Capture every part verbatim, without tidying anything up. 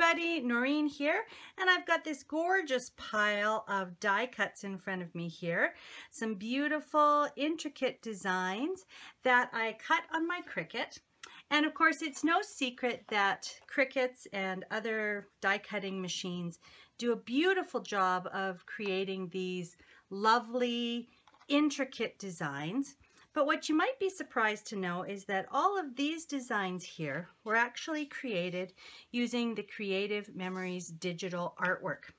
everybody, Noreen here, and I've got this gorgeous pile of die cuts in front of me here. Some beautiful, intricate designs that I cut on my Cricut. And of course, it's no secret that Cricuts and other die cutting machines do a beautiful job of creating these lovely, intricate designs. But what you might be surprised to know is that all of these designs here were actually created using the Creative Memories digital artwork.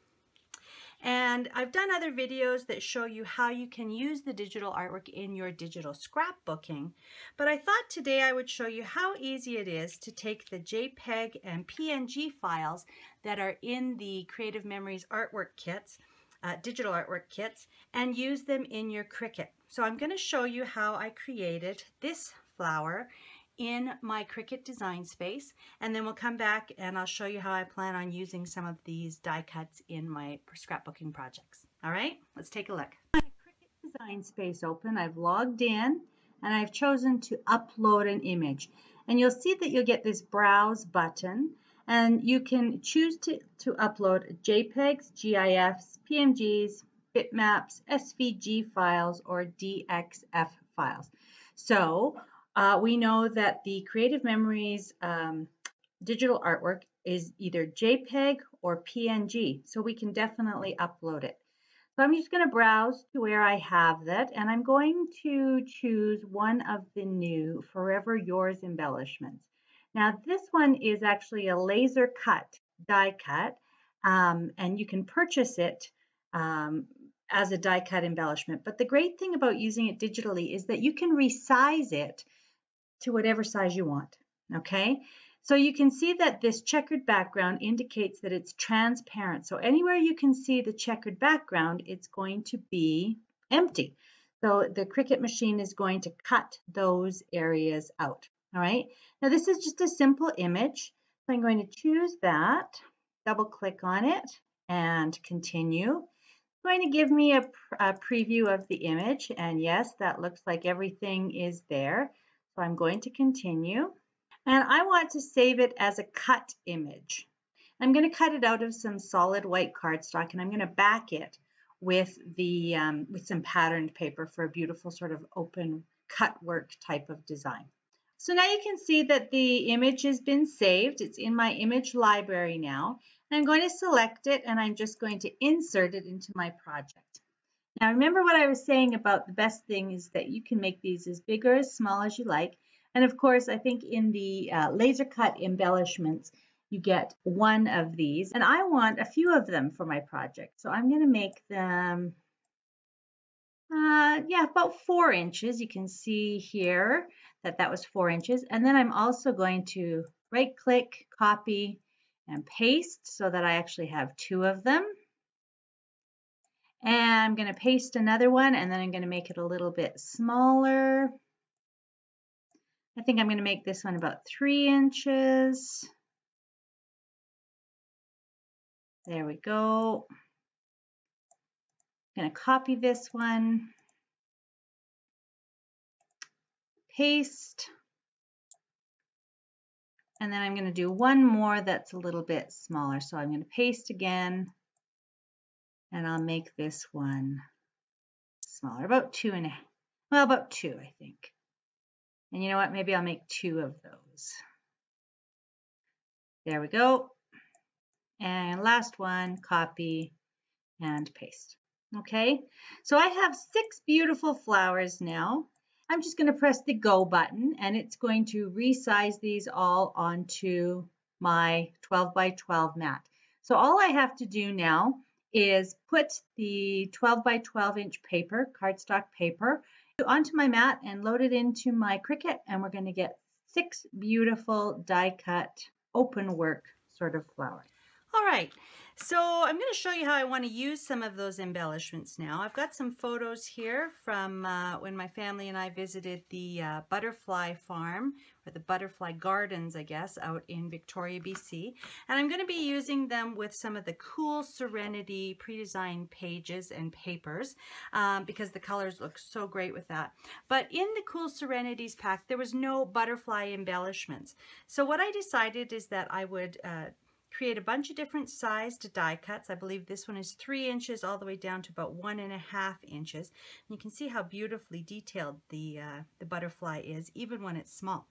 And I've done other videos that show you how you can use the digital artwork in your digital scrapbooking, but I thought today I would show you how easy it is to take the JPEG and P N G files that are in the Creative Memories artwork kits, uh, digital artwork kits, and use them in your Cricut. So I'm going to show you how I created this flower in my Cricut Design Space, and then we'll come back and I'll show you how I plan on using some of these die cuts in my scrapbooking projects. All right, let's take a look. My Cricut Design Space open, I've logged in and I've chosen to upload an image. And you'll see that you'll get this browse button, and you can choose to, to upload JPEGs, GIFs, P N Gs, bitmaps, S V G files, or D X F files. So uh, we know that the Creative Memories um, digital artwork is either JPEG or P N G, so we can definitely upload it. So I'm just going to browse to where I have that, and I'm going to choose one of the new Forever Yours embellishments. Now this one is actually a laser cut, die cut, um, and you can purchase it um, as a die cut embellishment. But the great thing about using it digitally is that you can resize it to whatever size you want, okay? So you can see that this checkered background indicates that it's transparent. So anywhere you can see the checkered background, it's going to be empty. So the Cricut machine is going to cut those areas out, all right? Now this is just a simple image. So I'm going to choose that, double click on it and continue. Going to give me a, a preview of the image, and yes, that looks like everything is there. So I'm going to continue, and I want to save it as a cut image. I'm going to cut it out of some solid white cardstock, and I'm going to back it with the um, with some patterned paper for a beautiful sort of open cut work type of design. So now you can see that the image has been saved. It's in my image library now. I'm going to select it, and I'm just going to insert it into my project. Now remember what I was saying about the best thing is that you can make these as big or as small as you like. And of course, I think in the uh, laser cut embellishments, you get one of these. And I want a few of them for my project. So I'm going to make them, uh, yeah, about four inches. You can see here that that was four inches. And then I'm also going to right click, copy, and paste so that I actually have two of them. And I'm going to paste another one, and then I'm going to make it a little bit smaller. I think I'm going to make this one about three inches. There we go. I'm going to copy this one, paste. And then I'm going to do one more that's a little bit smaller. So I'm going to paste again, and I'll make this one smaller, about two and a half, well, about two, I think. And you know what? Maybe I'll make two of those. There we go. And last one, copy and paste. Okay, so I have six beautiful flowers now. I'm just going to press the go button, and it's going to resize these all onto my twelve by twelve mat. So all I have to do now is put the twelve by twelve inch paper, cardstock paper, onto my mat and load it into my Cricut, and we're going to get six beautiful die cut open work sort of flowers. All right, so I'm going to show you how I want to use some of those embellishments now. I've got some photos here from uh, when my family and I visited the uh, butterfly farm, or the butterfly gardens, I guess, out in Victoria, B C. And I'm going to be using them with some of the Cool Serenity pre-designed pages and papers um, because the colors look so great with that. But in the Cool Serenities pack, there was no butterfly embellishments. So what I decided is that I would uh, create a bunch of different sized die cuts. I believe this one is three inches all the way down to about one and a half inches. And you can see how beautifully detailed the, uh, the butterfly is, even when it's small.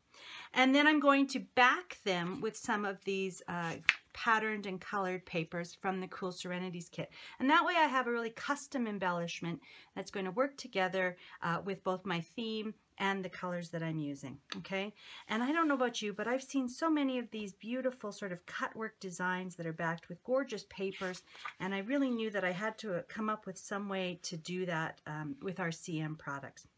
And then I'm going to back them with some of these uh, patterned and colored papers from the Cool Serenities kit. And that way I have a really custom embellishment that's going to work together uh, with both my theme and the colors that I'm using, okay? And I don't know about you, but I've seen so many of these beautiful sort of cutwork designs that are backed with gorgeous papers, and I really knew that I had to come up with some way to do that um, with our C M products.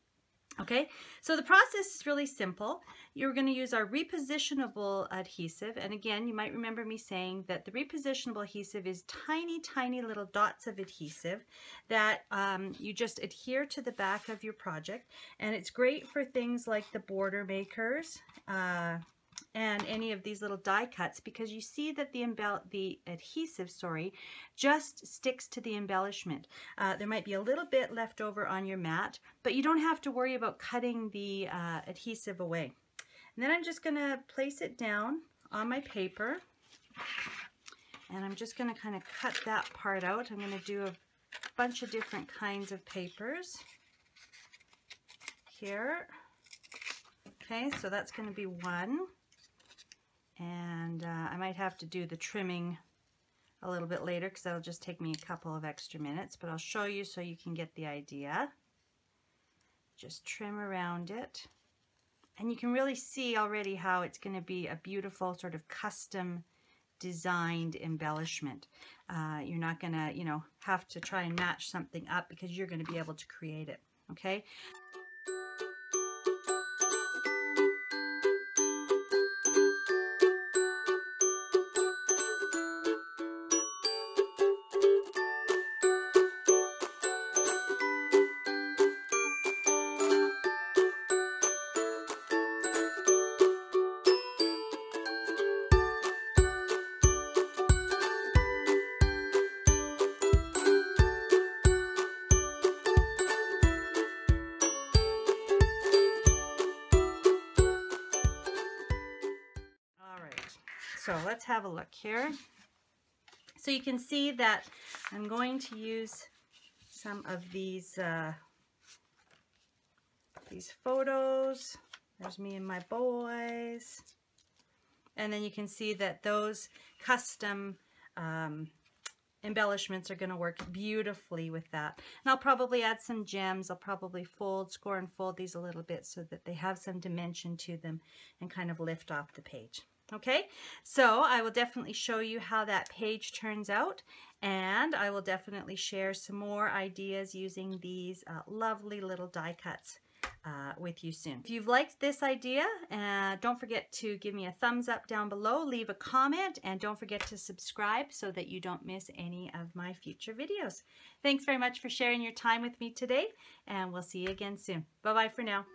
Okay, so the process is really simple. You're going to use our repositionable adhesive, and again, you might remember me saying that the repositionable adhesive is tiny, tiny little dots of adhesive that um, you just adhere to the back of your project, and it's great for things like the border makers uh, and any of these little die cuts, because you see that the embell the adhesive, sorry, just sticks to the embellishment. Uh, there might be a little bit left over on your mat, but you don't have to worry about cutting the uh, adhesive away. And then I'm just going to place it down on my paper, and I'm just going to kind of cut that part out. I'm going to do a bunch of different kinds of papers here. Okay, so that's going to be one. And uh, I might have to do the trimming a little bit later, because that'll just take me a couple of extra minutes, but I'll show you so you can get the idea. Just trim around it, and you can really see already how it's going to be a beautiful sort of custom designed embellishment. Uh, you're not going to, you know, have to try and match something up, because you're going to be able to create it, okay? So let's have a look here. So you can see that I'm going to use some of these uh, these photos. There's me and my boys. And then you can see that those custom um, embellishments are going to work beautifully with that. And I'll probably add some gems. I'll probably fold, score and fold these a little bit so that they have some dimension to them and kind of lift off the page. Okay, so I will definitely show you how that page turns out, and I will definitely share some more ideas using these uh, lovely little die cuts uh, with you soon. If you've liked this idea, uh, don't forget to give me a thumbs up down below, leave a comment, and don't forget to subscribe so that you don't miss any of my future videos. Thanks very much for sharing your time with me today, and we'll see you again soon. Bye-bye for now.